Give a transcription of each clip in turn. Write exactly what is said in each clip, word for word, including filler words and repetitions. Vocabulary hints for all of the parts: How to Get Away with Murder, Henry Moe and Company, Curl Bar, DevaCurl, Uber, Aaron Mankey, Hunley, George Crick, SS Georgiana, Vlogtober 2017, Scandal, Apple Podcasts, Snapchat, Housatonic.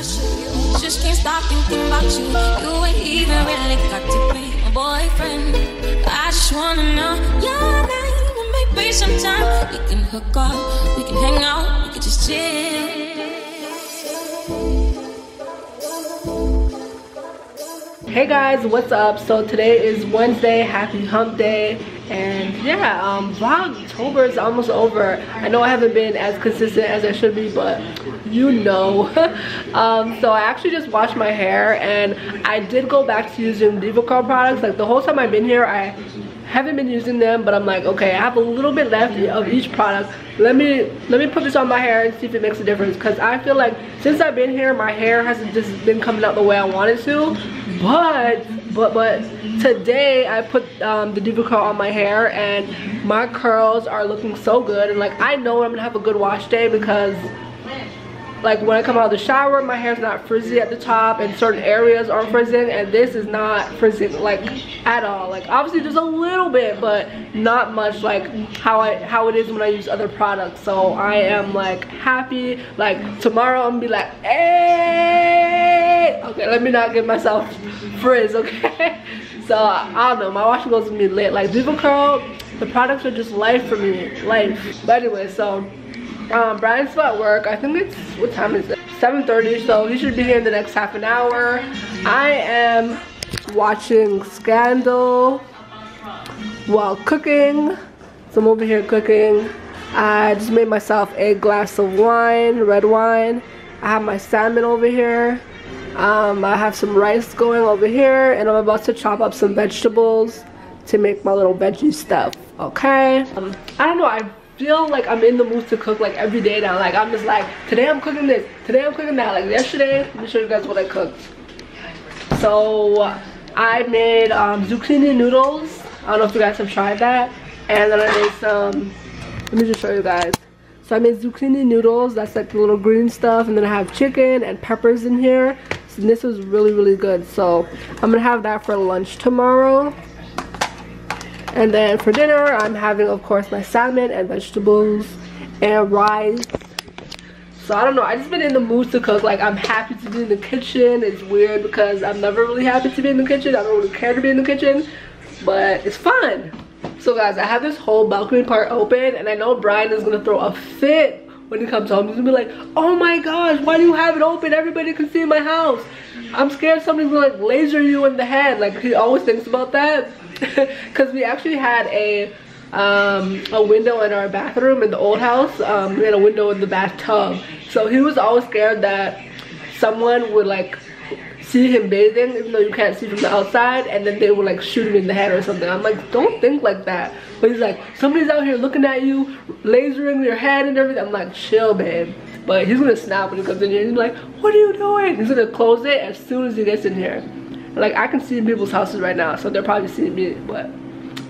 question you. Just can't stop thinking about you. You ain't even really got to be my boyfriend. I just wanna know your name. And maybe sometime we can hook up, we can hang out, we can just chill. Hey guys, what's up? So today is Wednesday, happy hump day. And yeah, um, Vlogtober is almost over. I know I haven't been as consistent as I should be, but you know. um, so I actually just washed my hair, and I did go back to using DevaCurl products. Like the whole time I've been here, I haven't been using them, but I'm like, okay, I have a little bit left of each product. Let me let me put this on my hair and see if it makes a difference. Cause I feel like since I've been here, my hair hasn't just been coming out the way I wanted to, but. But but today I put um, the DevaCurl on my hair and my curls are looking so good, and like I know I'm gonna have a good wash day because like when I come out of the shower my hair's not frizzy at the top and certain areas aren't frizzing, and this is not frizzing like at all. Like obviously just a little bit but not much like how I how it is when I use other products. So I am like happy. Like tomorrow I'm gonna be like, hey, okay, let me not give myself frizz, okay? So I don't know, my washing goes with me lit. Like DevaCurl, the products are just life for me, life. But anyway, so Um, Brian's still at work. I think it's, what time is it? seven thirty, so he should be here in the next half an hour. I am watching Scandal while cooking. So I'm over here cooking. I just made myself a glass of wine, red wine. I have my salmon over here. Um, I have some rice going over here, and I'm about to chop up some vegetables to make my little veggie stuff, okay? Um, I don't know, I feel like I'm in the mood to cook like every day now. Like I'm just like, today I'm cooking this, today I'm cooking that. Like yesterday, let me show you guys what I cooked. So I made um, zucchini noodles. I don't know if you guys have tried that. And then I made some, let me just show you guys. So I made zucchini noodles, that's like the little green stuff. And then I have chicken and peppers in here. So this was really, really good. So I'm gonna have that for lunch tomorrow. And then for dinner, I'm having, of course, my salmon and vegetables and rice. So I don't know, I just been in the mood to cook. Like I'm happy to be in the kitchen. It's weird because I'm never really happy to be in the kitchen. I don't really care to be in the kitchen, but it's fun. So guys, I have this whole balcony part open, and I know Brian is gonna throw a fit when he comes home. He's gonna be like, oh my gosh, why do you have it open? Everybody can see my house. I'm scared somebody's gonna like laser you in the head. Like he always thinks about that. Because we actually had a um a window in our bathroom in the old house. Um we had a window in the bathtub, so he was always scared that someone would like see him bathing, even though you can't see from the outside, and then they would like shoot him in the head or something. I'm like, don't think like that. But he's like, somebody's out here looking at you, lasering your head and everything. I'm like, chill babe. But he's gonna snap when he comes in here. He's like, what are you doing? He's gonna close it as soon as he gets in here. Like I can see people's houses right now, so they're probably seeing me, but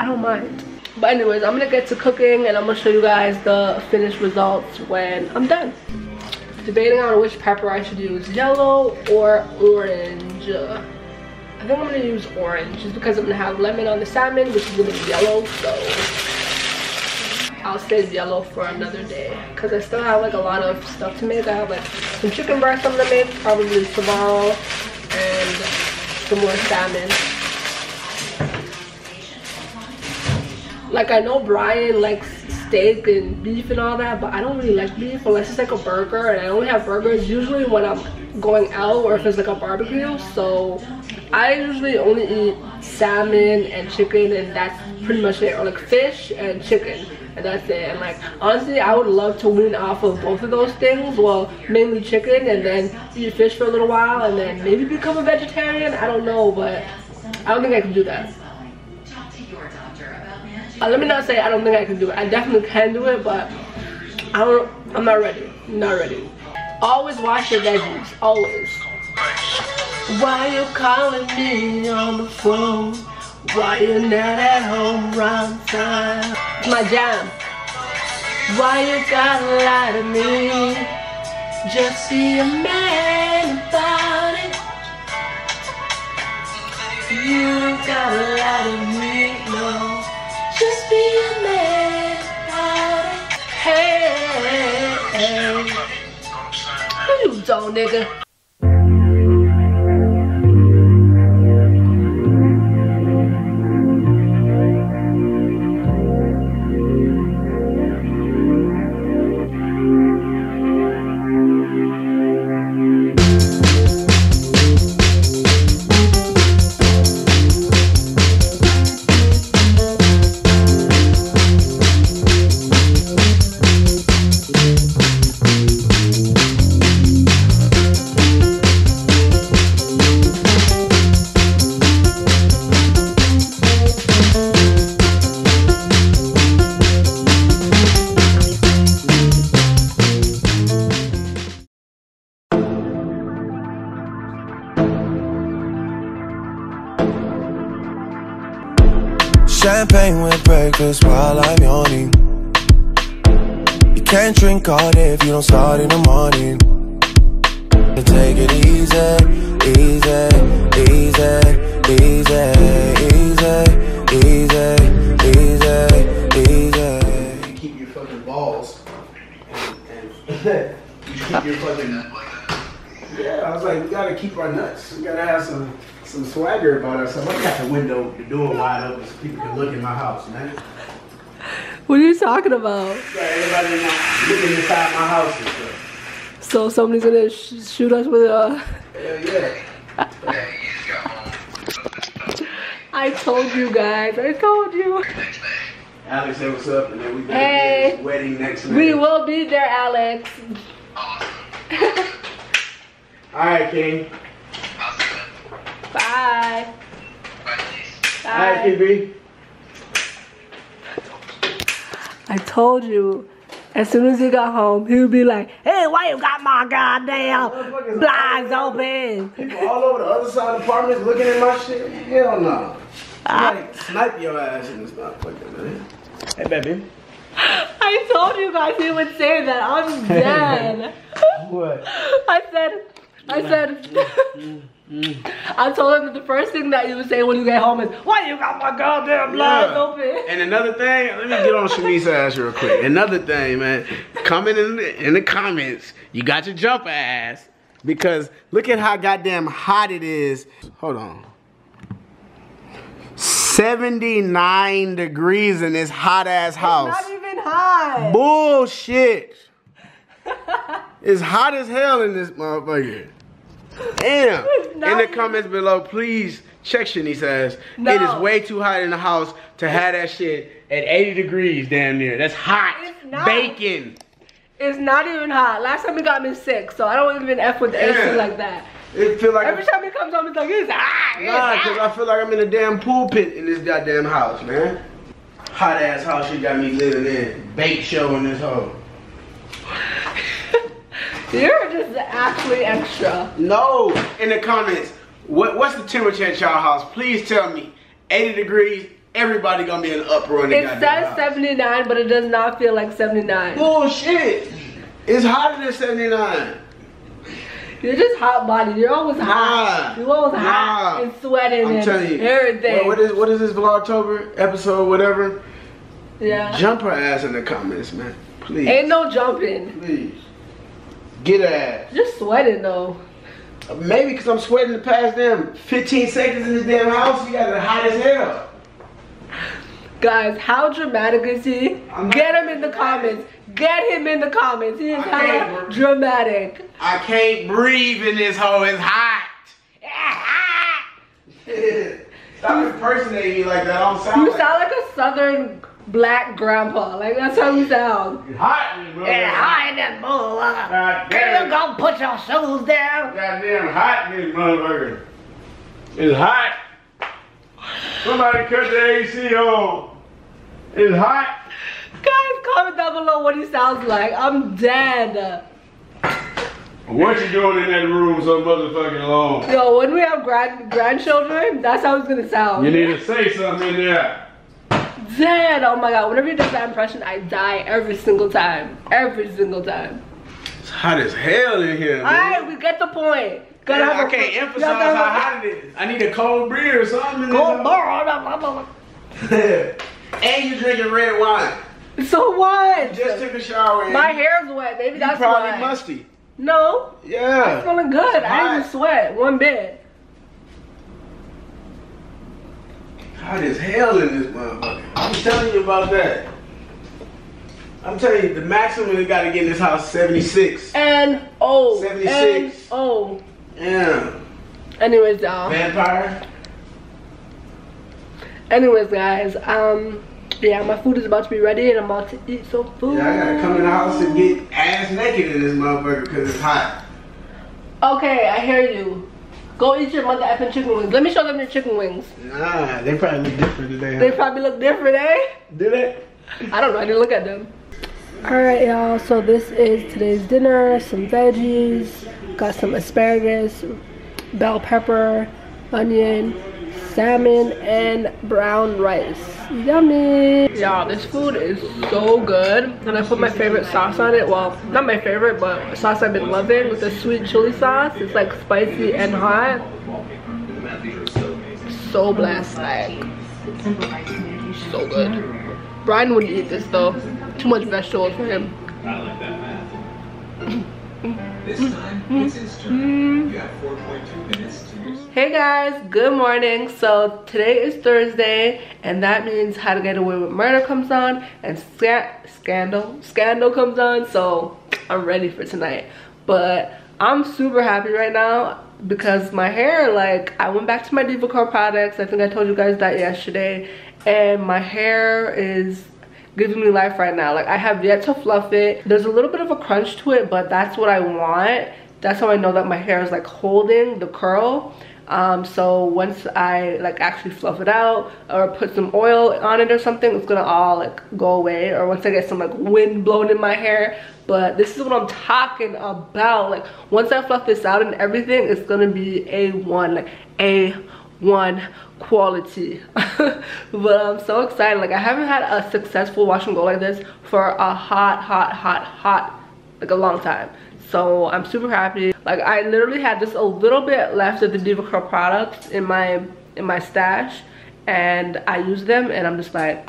I don't mind. But anyways, I'm gonna get to cooking and I'm gonna show you guys the finished results when I'm done. Debating on which pepper I should use, yellow or orange. uh, I think I'm gonna use orange just because I'm gonna have lemon on the salmon, which is gonna be yellow, so I'll save yellow for another day because I still have like a lot of stuff to make. I have like some chicken breast I'm gonna make probably tomorrow, and some more salmon. Like I know Brian likes steak and beef and all that, but I don't really like beef unless it's like a burger, and I only have burgers usually when I'm going out or if it's like a barbecue. So I usually only eat salmon and chicken, and that's pretty much it, or like fish and chicken, and that's it. And like honestly, I would love to wean off of both of those things. Well, mainly chicken, and then eat fish for a little while, and then maybe become a vegetarian. I don't know, but I don't think I can do that. Uh, let me not say I don't think I can do it. I definitely can do it, but I don't. I'm not ready. Not ready. Always wash your veggies. Always. Why you calling me on the phone? Why you not at home round time? My jam. Why you gotta lie to me? Just be a man about it. You gotta lie to me, no. Just be a man about it. Hey, hey, hey. You don't, nigga. Champagne with breakfast while I'm yawning. You can't drink all day if you don't start in the morning. Take it easy, easy, easy, easy, easy, easy, easy. You keep your fucking balls and, and you keep your fucking nut like that. Yeah, I was like, we gotta keep our nuts. We gotta have some some swagger about ourselves. I got the window, the door wide open so people can look in my house, man. What are you talking about? Yeah, everybody in my, looking inside my house and stuff. So somebody's gonna sh shoot us with a... Hell yeah. I told you guys, I told you. Alex said what's up and then we got hey, this wedding next week. We will be there, Alex. Alright, King. Bye. Bye. Alright, K B. I told you. As soon as he got home, he would be like, hey, why you got my goddamn blinds open? People all over the other side of the apartment looking at my shit? Hell no. Somebody snipe your ass in this motherfucker, man. Hey, baby. I told you guys he would say that. I'm dead. What? I said, I said, I told him that the first thing that you would say when you get home is, why you got my goddamn blinds yeah. open? And another thing, let me get on Shamisa's ass real quick. Another thing, man, comment in the, in the comments, you got your jumper ass. Because look at how goddamn hot it is. Hold on. seventy-nine degrees in this hot ass house. It's not even hot. Bullshit. It's hot as hell in this motherfucker. Damn! No. In the comments below, please check Shanice's ass. No. It is way too hot in the house to have that shit at eighty degrees damn near. That's hot. It's not. Bacon. It's not even hot. Last time it got me sick, so I don't even F with the yeah. A C like that. It feel like every time it comes on, it's like, it's hot. It's nah, because I feel like I'm in a damn pool pit in this goddamn house, man. Hot ass house you got me living in. Bake show in this hole. You're just actually extra. No, in the comments, what, what's the temperature at y'all house? Please tell me. eighty degrees, everybody gonna be in an uproar in the goddamn house. It says seventy-nine, but it does not feel like seventy-nine. Bullshit. It's hotter than seventy-nine. You're just hot body. You're always hot. Nah, You're always nah. hot and sweating I'm and telling you, everything. What is, what is this Vlogtober episode, whatever? Yeah. Jump her ass in the comments, man. Please. Ain't no jumping. Please. Get her ass. You're sweating though. Maybe because I'm sweating the past damn fifteen seconds in this damn house. You got it hot as hell. Guys, how dramatic is he? Get him in the comments. Get him in the comments. He is hella dramatic. I can't breathe in this hole. It's hot. It's hot. Stop impersonating me like that. I don't sound you like sound like a southern black grandpa, like that's how you sound. It's hot in this It's hot in that motherfucker. Can you go put your shoes down? Goddamn hot in this motherfucker. It's hot. Somebody cut the A C on. It's hot. Guys, comment down below what he sounds like. I'm dead. What you doing in that room so motherfucking long? Yo, when we have grand grandchildren, that's how it's gonna sound. You need to say something in there. Dead. Oh my god, whenever he does that impression, I die every single time. Every single time. It's hot as hell in here, man. Alright, we get the point. Gotta yeah, have I can't emphasize how hot it is. I need a cold beer or something. Cold bar. And you drinking red wine. So what? You just took a shower. And my hair's wet, baby. That's probably why. Musty. No. Yeah. I'm feeling good. I didn't sweat one bit. Hot as hell in this motherfucker. I'm telling you about that. I'm telling you, the maximum we gotta get in this house is seventy-six. And oh. seventy-six. And oh. Yeah. Anyways, y'all. Vampire. Anyways, guys. Um, yeah, my food is about to be ready and I'm about to eat some food. Yeah, I gotta come in the house and get ass naked in this motherfucker because it's hot. Okay, I hear you. Go eat your mother effing chicken wings. Let me show them your chicken wings. Nah, they probably look different today. Huh? They probably look different, eh? Did it? I don't know. I didn't look at them. Alright, y'all. So this is today's dinner. Some veggies. Got some asparagus, bell pepper, onion, salmon and brown rice. Yummy! Y'all, this food is so good. And I put my favorite sauce on it. Well, not my favorite, but sauce I've been loving, with the sweet chili sauce. It's like spicy and hot. So blessed, like, so good. Brian wouldn't eat this though. Too much vegetables for him. I like that math. Hey guys, good morning. So today is Thursday, and that means How to Get Away with Murder comes on, and Scandal Scandal comes on. So I'm ready for tonight, but I'm super happy right now because my hair, like, I went back to my DevaCurl products. I think I told you guys that yesterday, and my hair is giving me life right now. Like, I have yet to fluff it. There's a little bit of a crunch to it, but that's what I want. That's how I know that my hair is like holding the curl. Um, so once I like actually fluff it out or put some oil on it or something, it's gonna all like go away, or once I get some like wind blown in my hair. But this is what I'm talking about. Like, once I fluff this out and everything, it's gonna be A one, like A one quality. But I'm so excited. Like, I haven't had a successful wash and go like this for a hot hot hot hot like a long time. So I'm super happy. Like, I literally had just a little bit left of the DevaCurl products in my in my stash, and I used them, and I'm just like,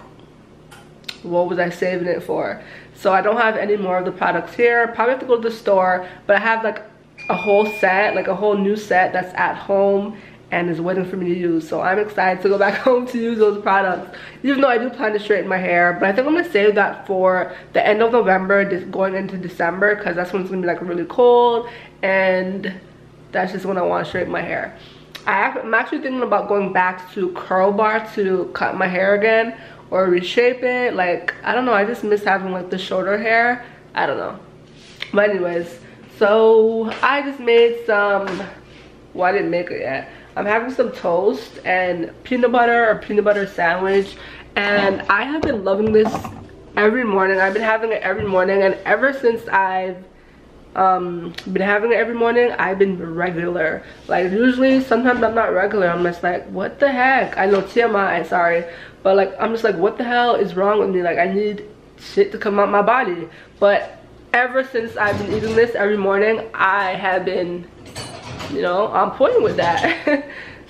what was I saving it for? So I don't have any more of the products here. Probably have to go to the store, but I have like a whole set, like a whole new set that's at home and is waiting for me to use. So I'm excited to go back home to use those products, even though I do plan to straighten my hair. But I think I'm gonna save that for the end of November, just going into December, because that's when it's gonna be like really cold, and that's just when I want to straighten my hair. I'm actually thinking about going back to Curl Bar to cut my hair again or reshape it. Like, I don't know, I just miss having like the shorter hair. I don't know. But anyways, so I just made some, well, I didn't make it yet. I'm having some toast and peanut butter or peanut butter sandwich, and I have been loving this every morning. I've been having it every morning, and ever since I've um, been having it every morning, I've been regular. Like, usually, sometimes I'm not regular. I'm just like, what the heck? I know, T M I, sorry. But like, I'm just like, what the hell is wrong with me? Like, I need shit to come out my body. But ever since I've been eating this every morning, I have been, you know, I'm pointing with that.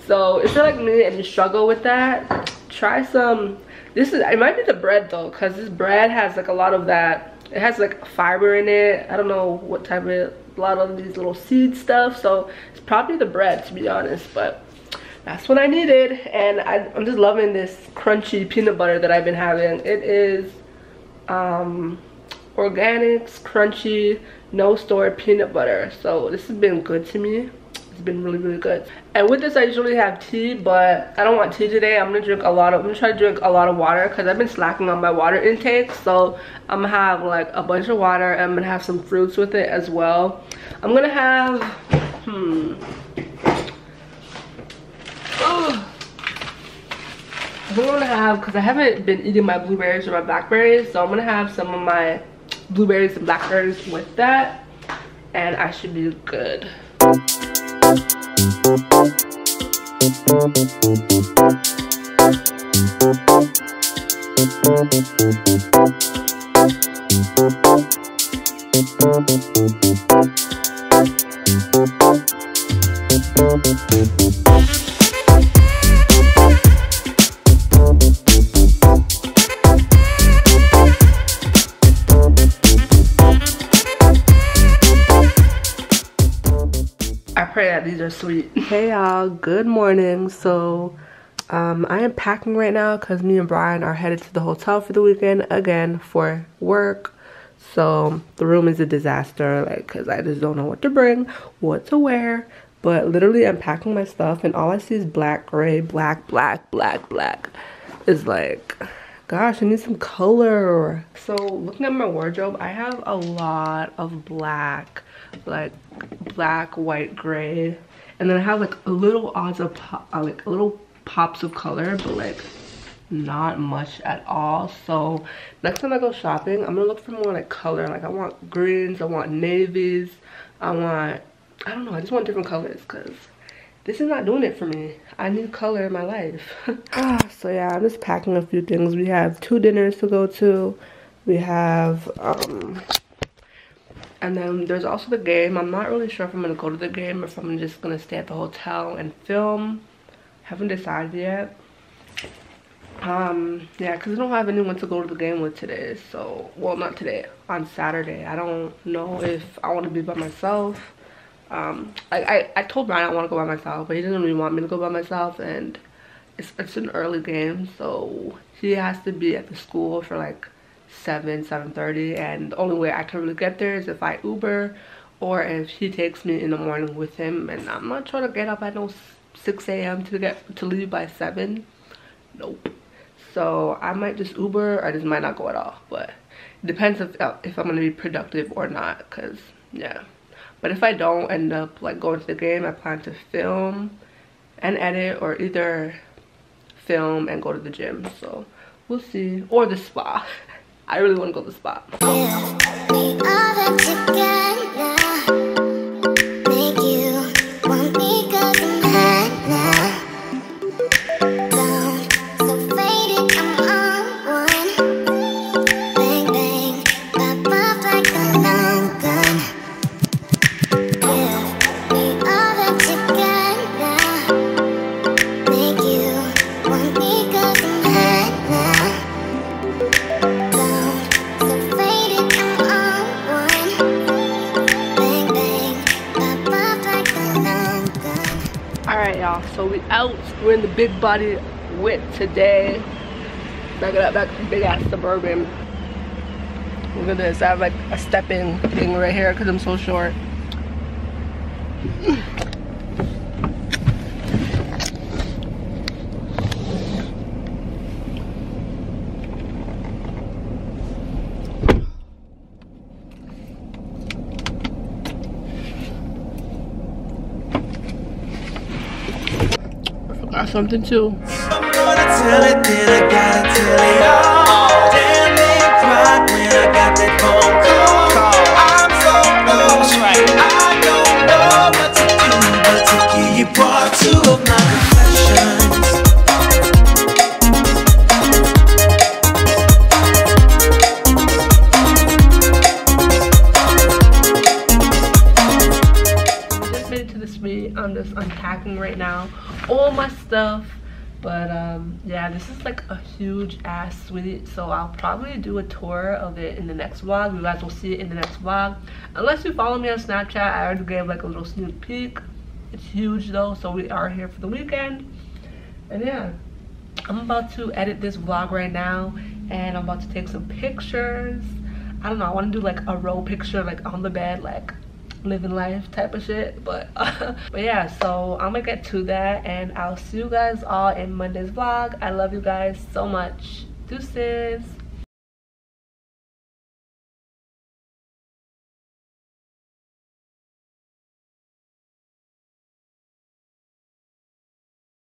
So if you're like me and you struggle with that, try some. This is, it might be the bread though, because this bread has like a lot of that. It has like fiber in it. I don't know what type of, a lot of these little seed stuff. So it's probably the bread, to be honest. But that's what I needed, and I, I'm just loving this crunchy peanut butter that I've been having. It is um organics, crunchy, no store peanut butter. So this has been good to me. It's been really, really good. And with this, I usually have tea, but I don't want tea today. I'm gonna drink a lot of I'm gonna try to drink a lot of water, because I've been slacking on my water intake. So I'm gonna have like a bunch of water, and I'm gonna have some fruits with it as well. I'm gonna have hmm oh, I think I'm gonna have, because I haven't been eating my blueberries or my blackberries, so I'm gonna have some of my blueberries and blackberries with that, and I should be good. These are sweet. Hey y'all, good morning. So um I am packing right now because me and Brian are headed to the hotel for the weekend again for work. So the room is a disaster, like, because I just don't know what to bring, what to wear. But literally I'm packing my stuff, and all I see is black, gray, black, black, black, black. It's like, gosh, I need some color. So looking at my wardrobe, I have a lot of black, like black, white, gray, and then I have like a little odds of pop, uh, like little pops of color, but like not much at all. So next time I go shopping, I'm gonna look for more like color. Like, I want greens, I want navies, I want, I don't know, I just want different colors, because this is not doing it for me. I need color in my life. ah, so yeah, I'm just packing a few things. We have two dinners to go to. We have, um, and then there's also the game. I'm not really sure if I'm going to go to the game or if I'm just going to stay at the hotel and film. Haven't decided yet. Um, yeah, because I don't have anyone to go to the game with today. So, well, not today. On Saturday. I don't know if I want to be by myself. Um, I, I, I told Ryan I want to go by myself, but he didn't really want me to go by myself. And it's, it's an early game, so he has to be at the school for like seven, seven thirty, and the only way I can really get there is if I Uber or if he takes me in the morning with him. And I'm not trying to get up at no six A M to get to leave by seven. Nope. So I might just Uber, or I just might not go at all. But it depends if if I'm gonna be productive or not. Cause yeah. But if I don't end up like going to the game, I plan to film and edit, or either film and go to the gym. So we'll see. Or the spa. I really want to go to the spa. So we out, we're in the big body wit today. Back it up, back to big ass Suburban. Look at this, I have like a stepping thing right here because I'm so short. Something too. I'm just unpacking right now all my stuff, but um yeah, this is like a huge ass suite, so I'll probably do a tour of it in the next vlog. You guys will see it in the next vlog unless you follow me on Snapchat. I already gave like a little sneak peek. It's huge though, so we are here for the weekend. And yeah, I'm about to edit this vlog right now, and I'm about to take some pictures. I don't know, I want to do like a row picture, like on the bed, like living life type of shit, but uh, but yeah, so I'm gonna get to that, and I'll see you guys all in Monday's vlog. I love you guys so much. Deuces.